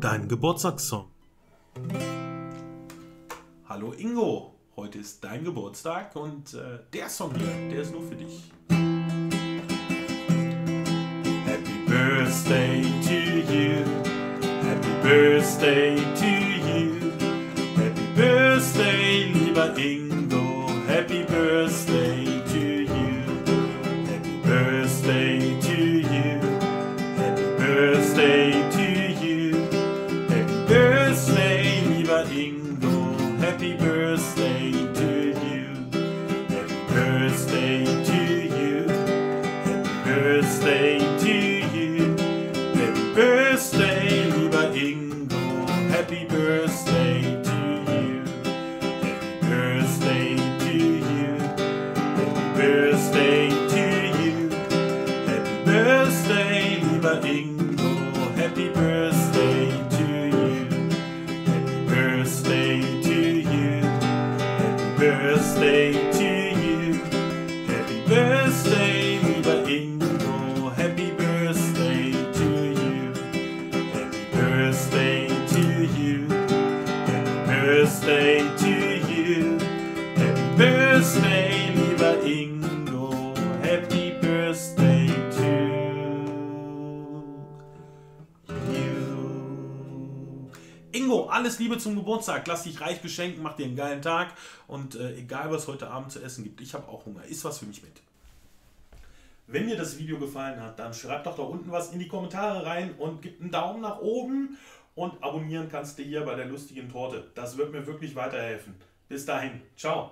Dein Geburtstagssong. Hallo Ingo, heute ist dein Geburtstag und der Song hier, der ist nur für dich. Happy Birthday to you, Happy Birthday to you, Happy Birthday lieber Ingo, Happy Birthday to you, Happy Birthday to you, Happy Birthday to you, Happy Birthday lieber Ingo, Happy Birthday to you, Happy Birthday to you, Happy Birthday to you, Happy Birthday lieber Ingo, Happy Birthday to you, Happy Birthday to you, Happy Birthday to you, Happy Birthday lieber Ingo, Happy Birthday to you, Happy Birthday to you, Happy Birthday to you, Happy Birthday lieber Ingo, Happy Birthday to you, Happy Birthday to you, Happy Birthday to you, Happy Birthday lieber Ingo, Happy Birthday to you. Ingo, alles Liebe zum Geburtstag. Lass dich reich beschenken, mach dir einen geilen Tag und egal was heute Abend zu essen gibt, ich habe auch Hunger. Iss was für mich mit. Wenn dir das Video gefallen hat, dann schreib doch da unten was in die Kommentare rein und gib einen Daumen nach oben und abonnieren kannst du hier bei der lustigen Torte. Das wird mir wirklich weiterhelfen. Bis dahin. Ciao.